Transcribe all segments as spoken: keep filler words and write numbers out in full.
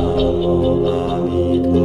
Nam Mô A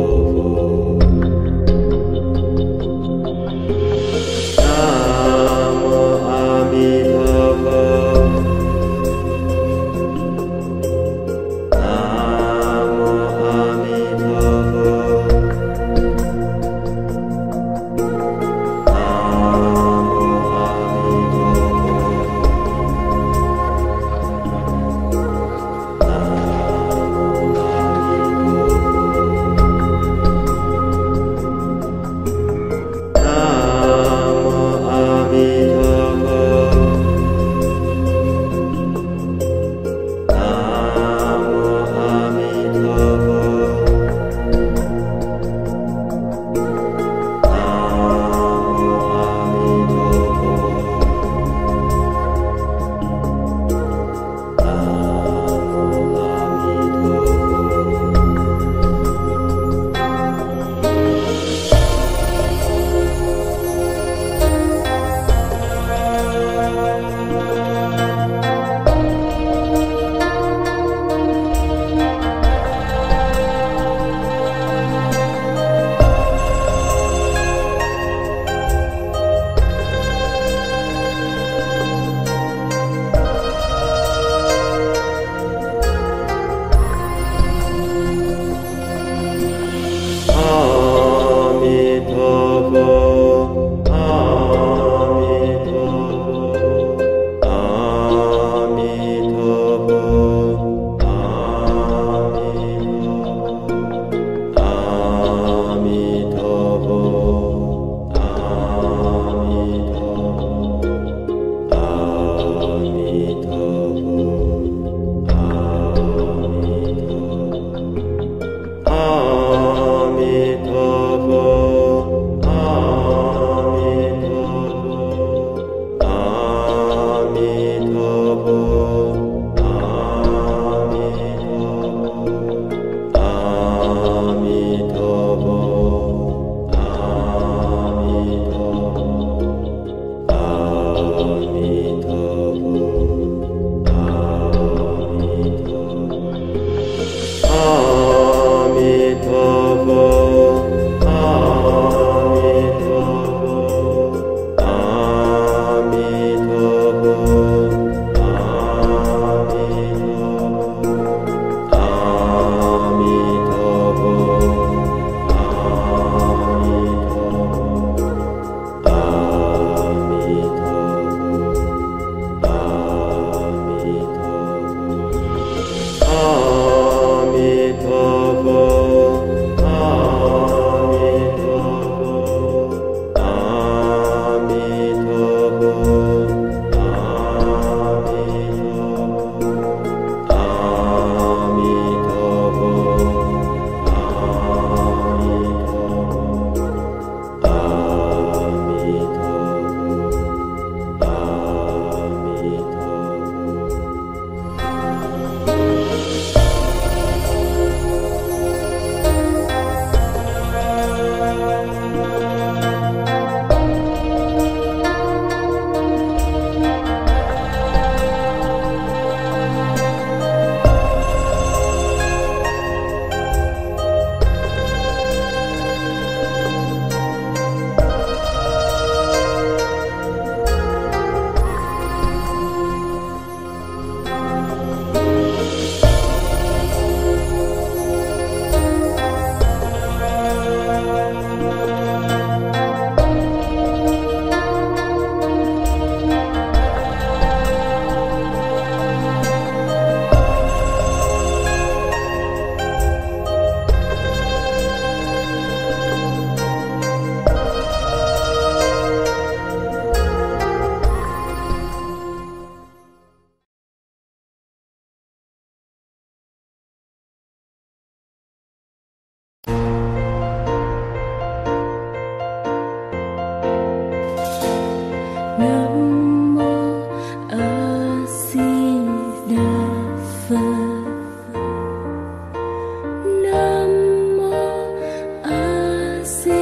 Di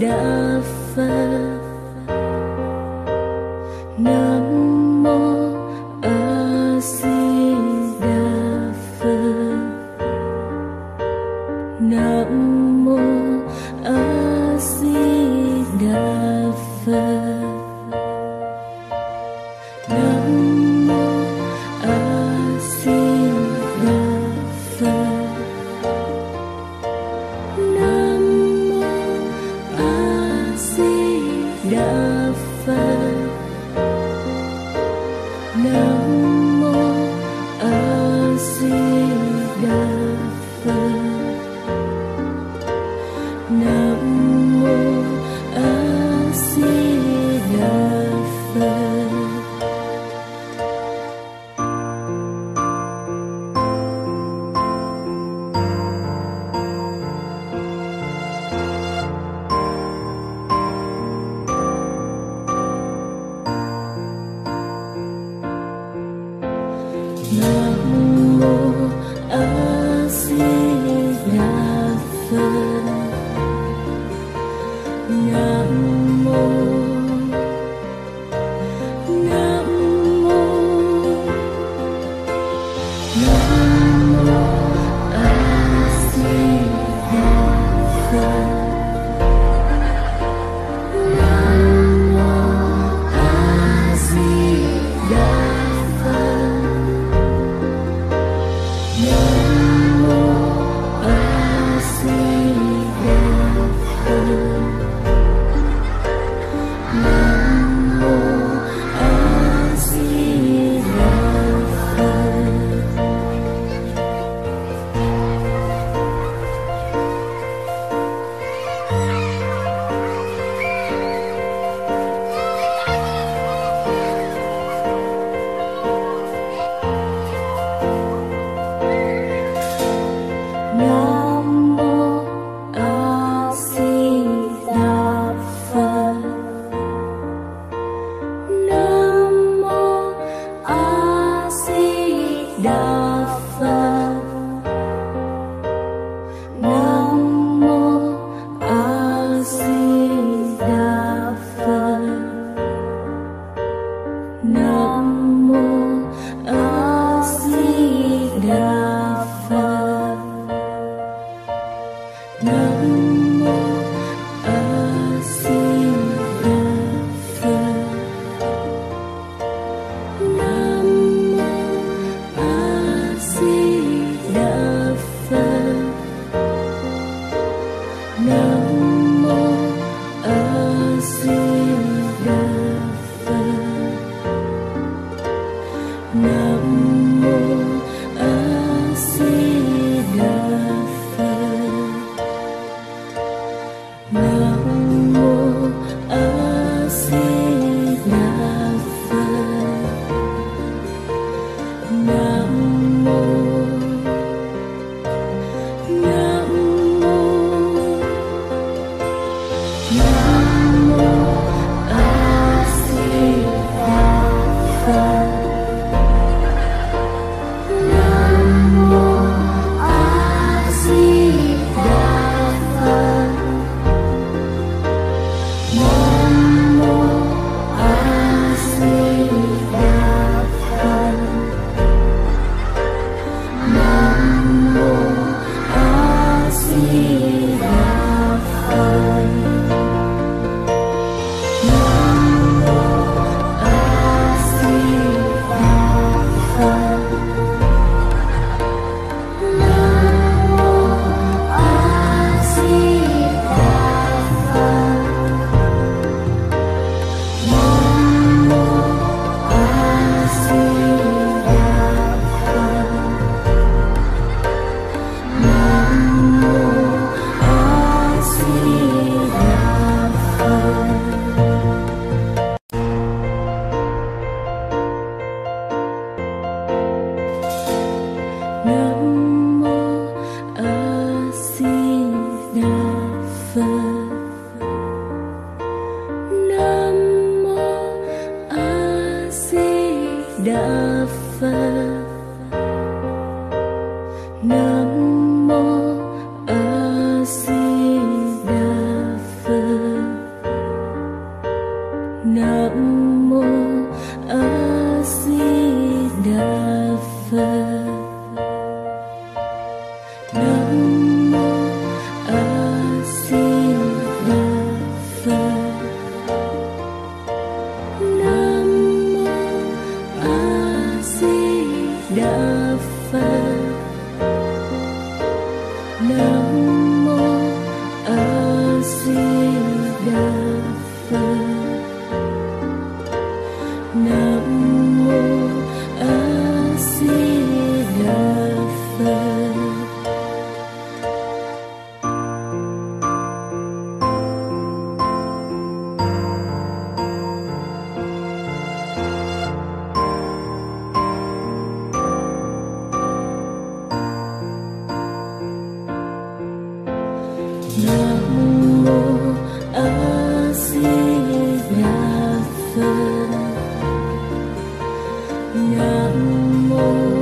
Đà Phật. Namo Asiddhaffa. Nam mô A Di Đà Phật. Nam mô